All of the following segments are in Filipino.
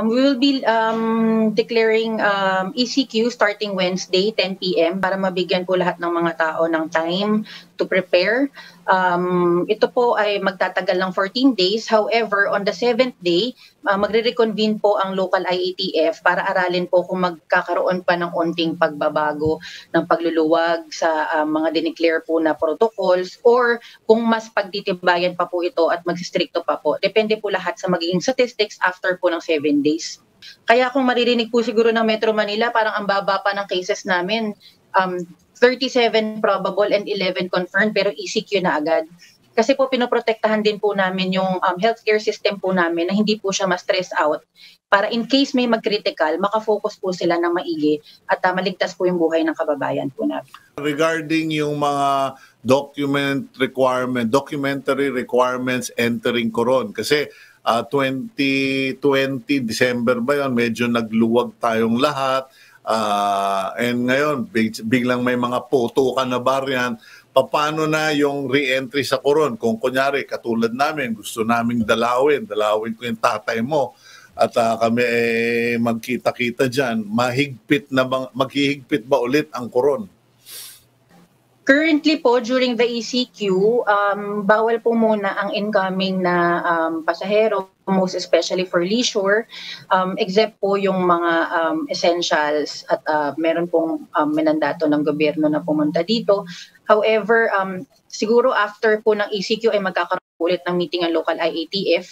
We will be declaring ECQ starting Wednesday, 10 p.m. para mabigyan po lahat ng mga tao ng time to prepare. Ito po ay magtatagal ng 14 days. However, on the 7th day, magre-reconvene po ang local IATF para aralin po kung magkakaroon pa ng onting pagbabago ng pagluluwag sa mga dineclare po na protocols or kung mas pagtitibayan pa po ito at magsistrikto pa po. Depende po lahat sa magiging statistics after po ng 7 days. Kaya kung maririnig po siguro ng Metro Manila, parang ang baba pa ng cases namin, 37 probable and 11 confirmed, pero ECQ na agad. Kasi po pinoprotektahan din po namin yung healthcare system po namin na hindi po siya ma-stress out para in case may mag-critical, makafocus po sila ng maigi at maligtas po yung buhay ng kababayan po namin. Regarding yung mga documentary requirements entering Coron, kasi 2020 December ba yun, medyo nagluwag tayong lahat and ngayon biglang may mga photo ka na variant. Paano na yung re-entry sa Coron? Kung kunyari katulad namin, gusto naming dalawin ko yung tatay mo at kami magkita-kita dyan, maghihigpit ba ulit ang Coron? Currently po, during the ECQ, bawal po muna ang incoming na pasahero, most especially for leisure, except po yung mga essentials at meron pong mandato ng gobyerno na pumunta dito. However, siguro after po ng ECQ ay magkakaroon ulit ng meeting ang local IATF.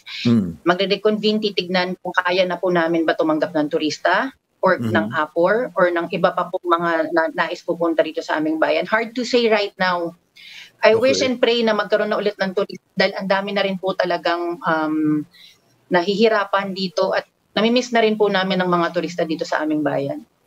Magre-reconvene, titignan kung kaya na po namin ba tumanggap ng turista or ng APOR or ng iba pa po mga nais pupunta rito sa aming bayan. Hard to say right now. I wish and pray na magkaroon na ulit ng turista dahil ang dami na rin po talagang nahihirapan dito at namimiss na rin po namin ang mga turista dito sa aming bayan.